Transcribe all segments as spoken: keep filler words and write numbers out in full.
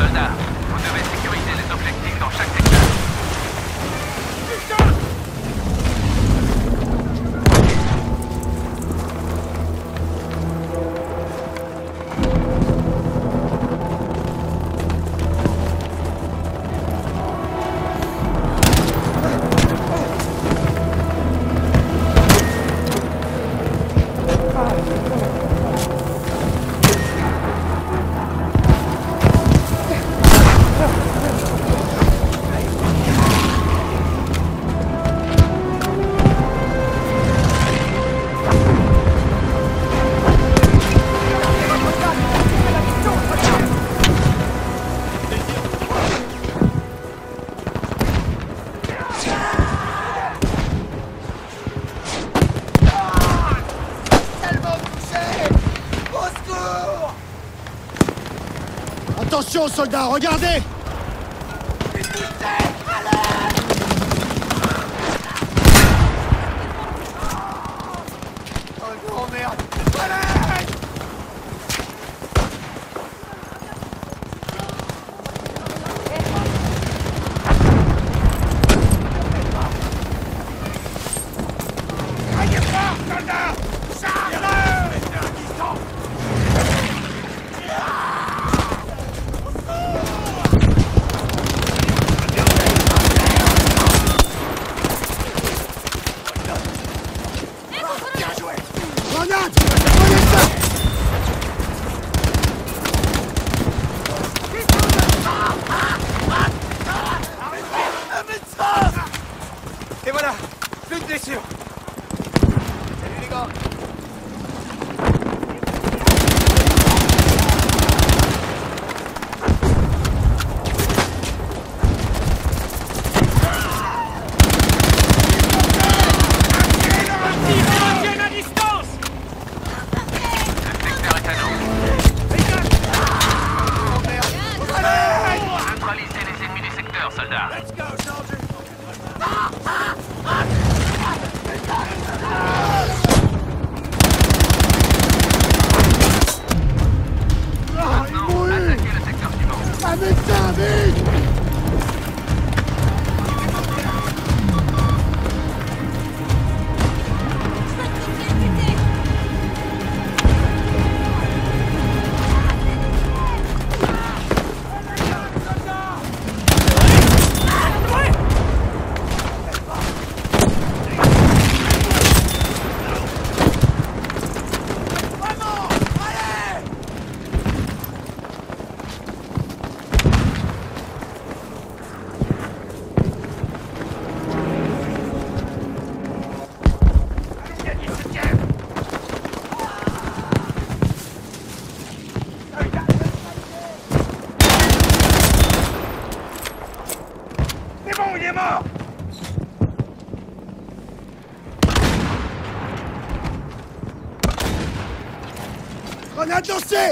Soldats, vous devez sécuriser les objectifs dans chaque secteur. Attention, soldats, regardez! Et voilà, plus de blessures. Salut les gars. Grenade lancée!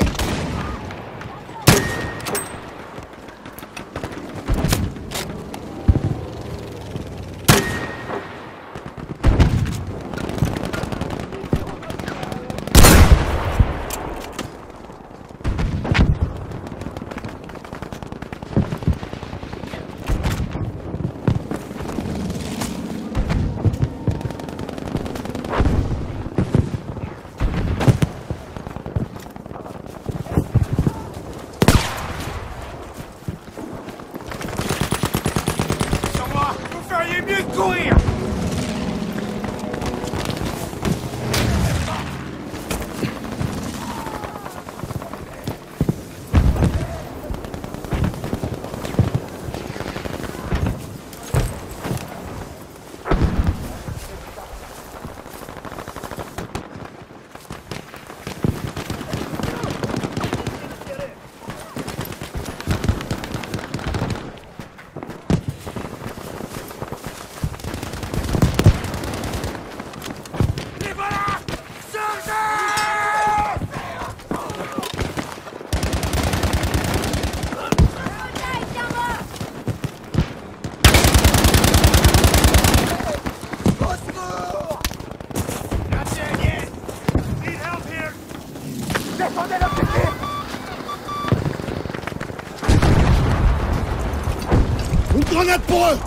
grenade pour eux!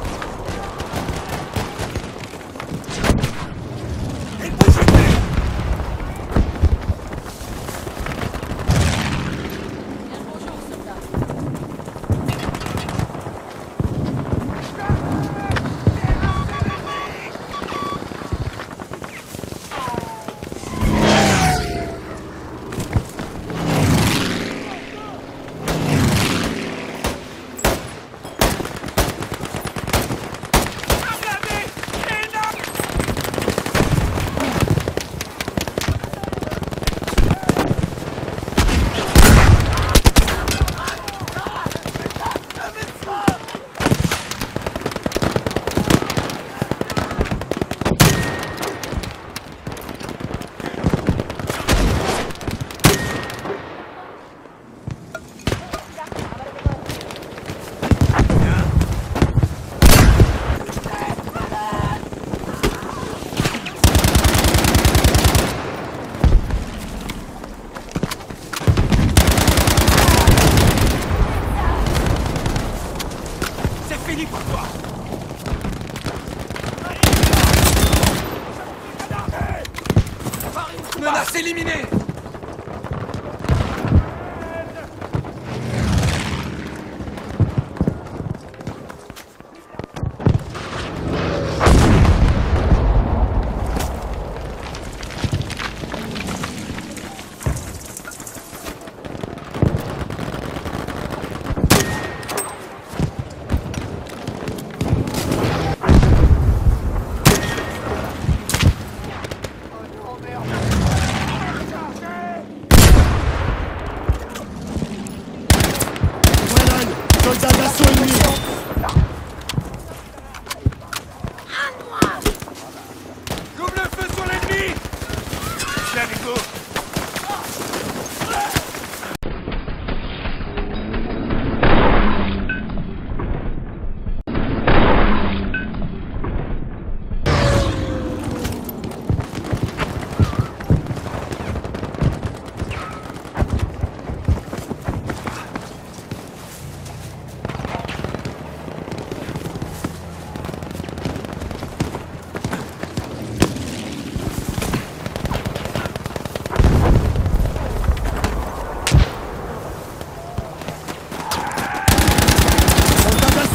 Menace éliminée!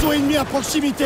Ennemi à proximité.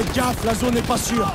Faites gaffe, la zone n'est pas sûre.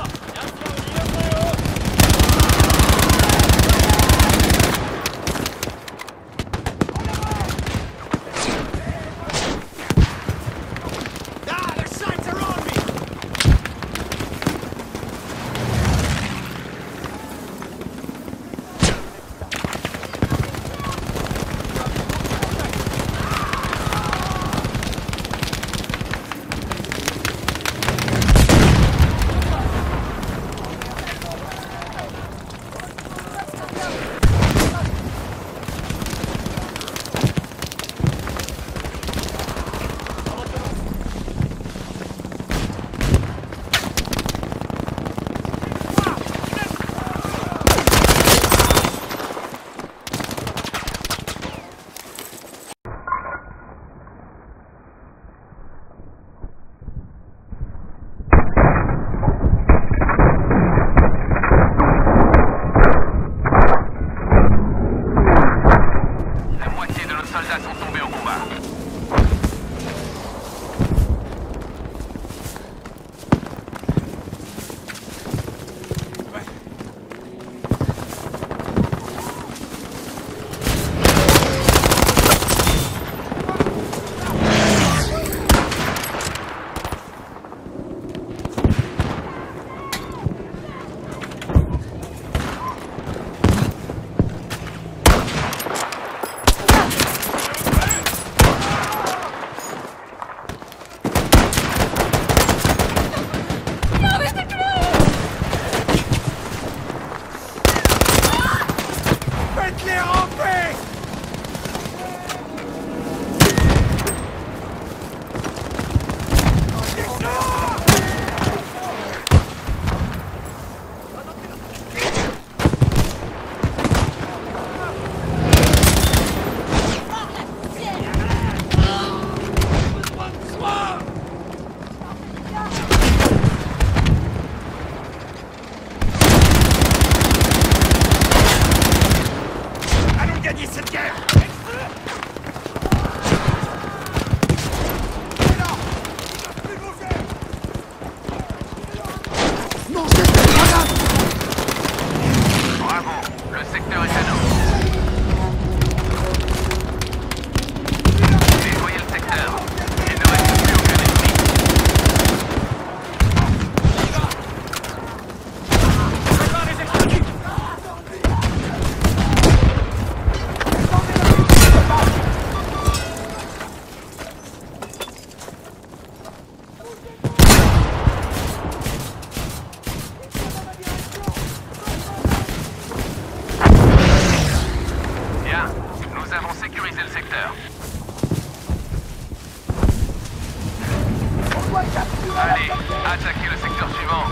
Allez, attaquez le secteur suivant.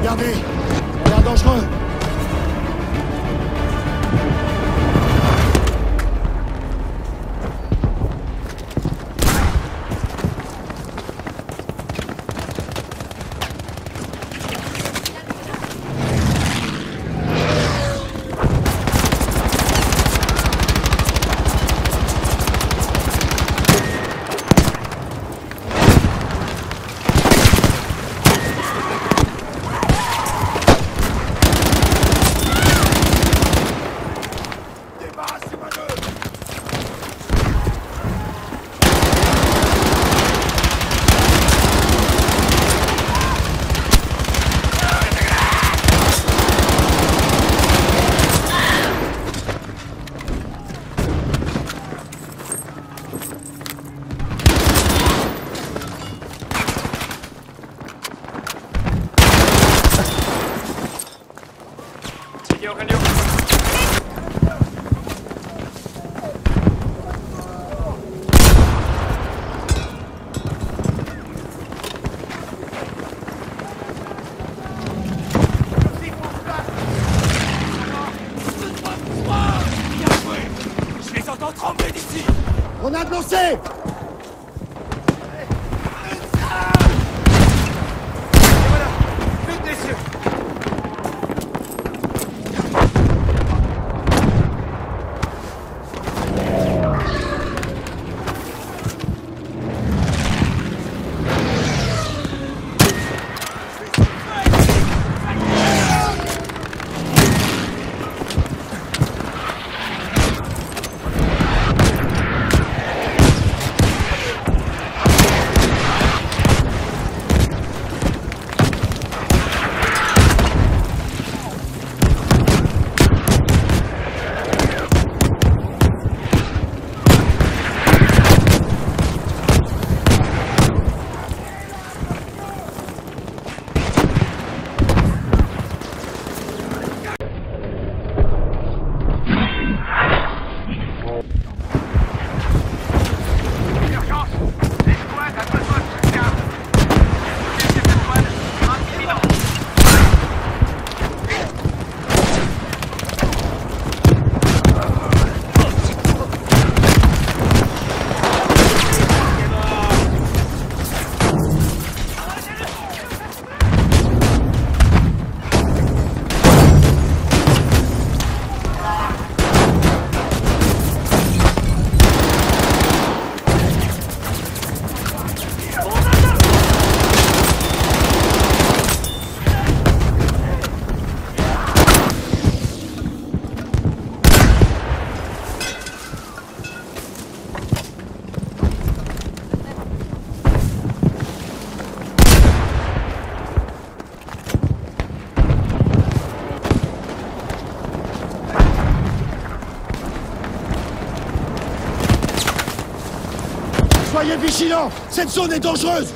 Regardez, on a l'air dangereux. On a lancé. Et voilà, faites des yeux. Soyez vigilants! Cette zone est dangereuse!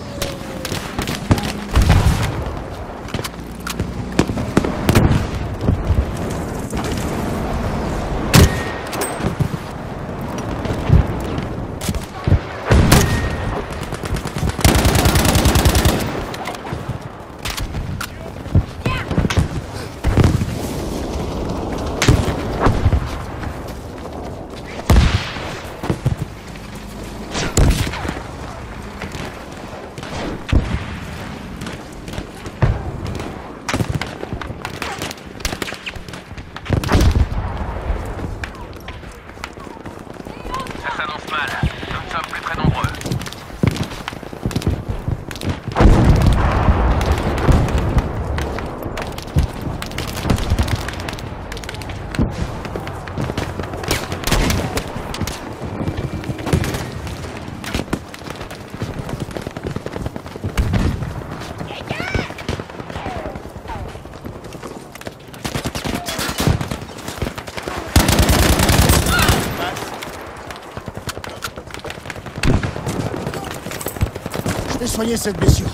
Soignez cette blessure.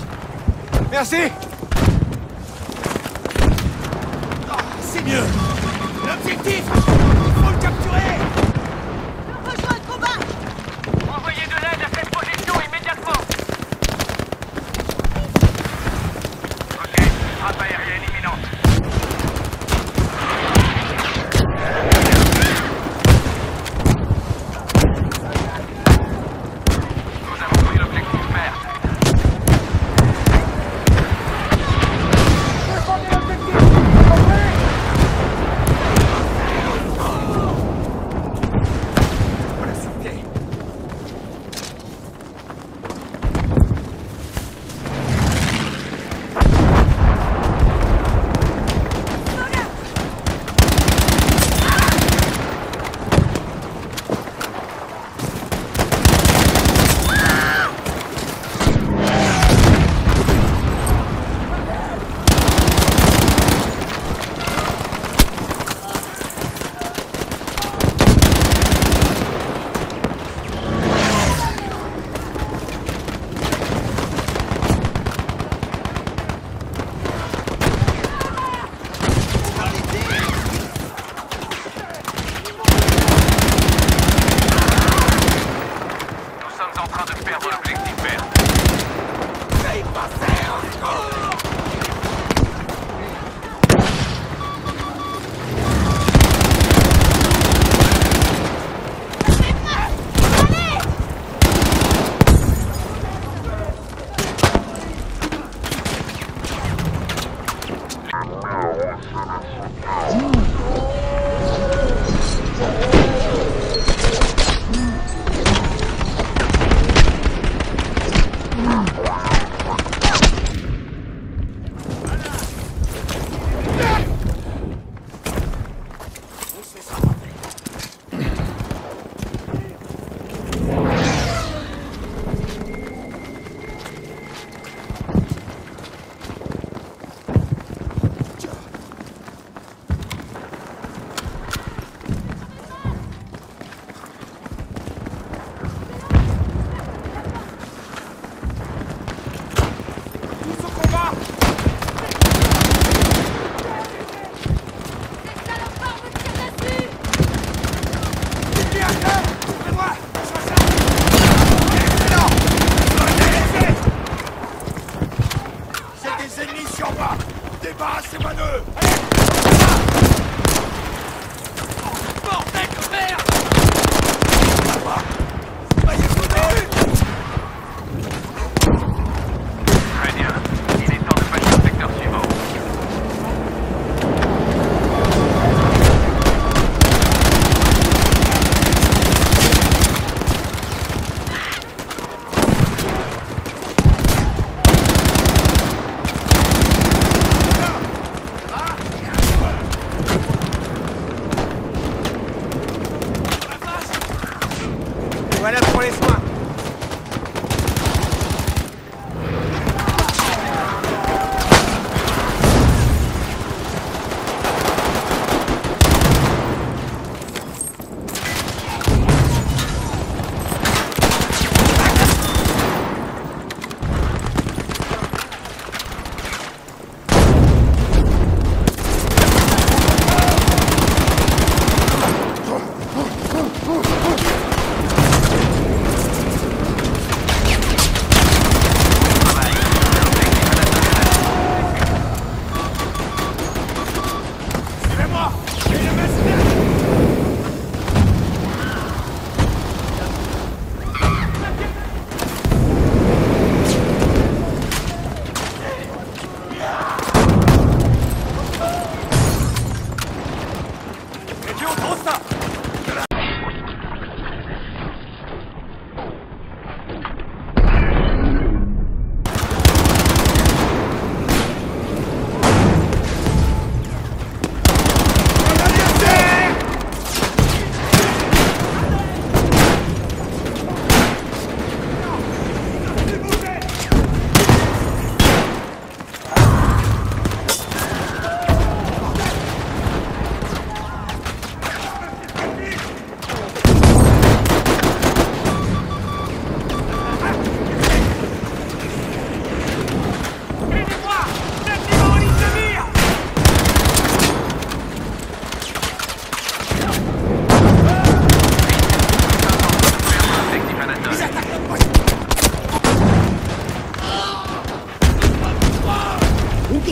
Merci. Oh, c'est mieux. L'objectif, faut le capturer. Je rejoins le combat. Envoyez de l'aide à cette position immédiatement. Ok, frappe aérienne imminente.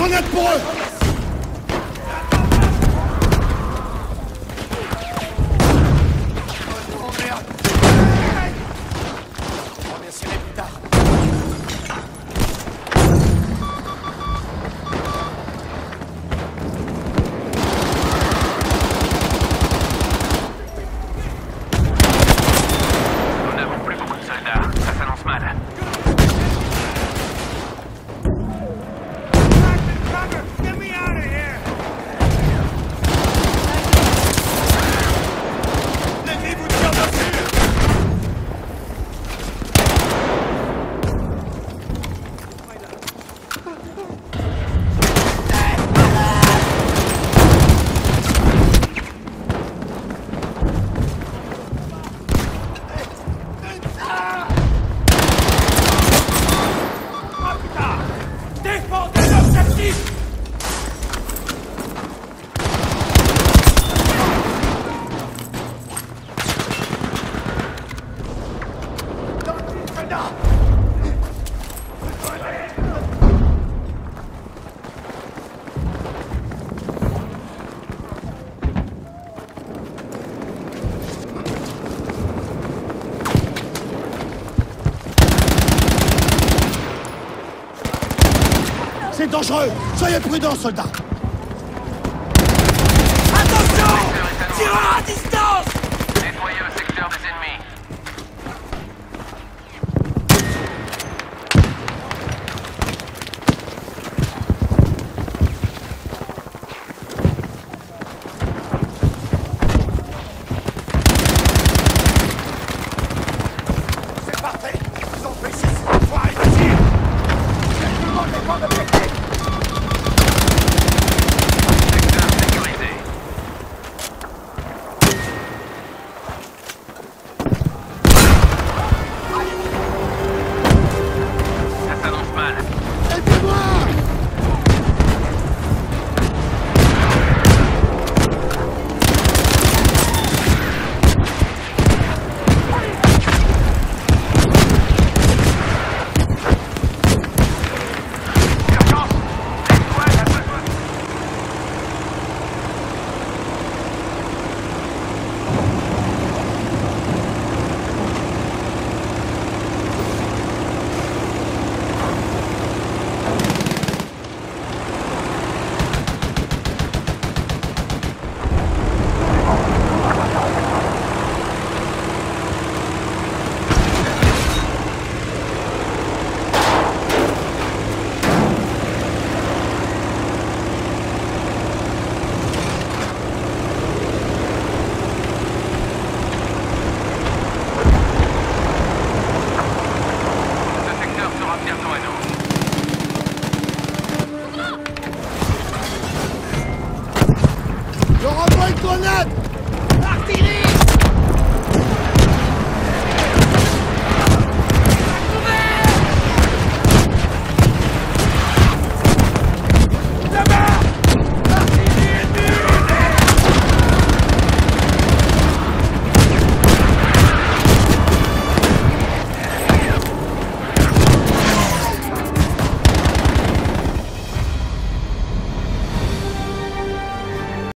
on that ball! C'est dangereux! Soyez prudents, soldats! Attention! Tireur à distance! Nettoyez le secteur des ennemis. C'est parfait! Ils ont fait six fois et tirent! Tout le monde dépend de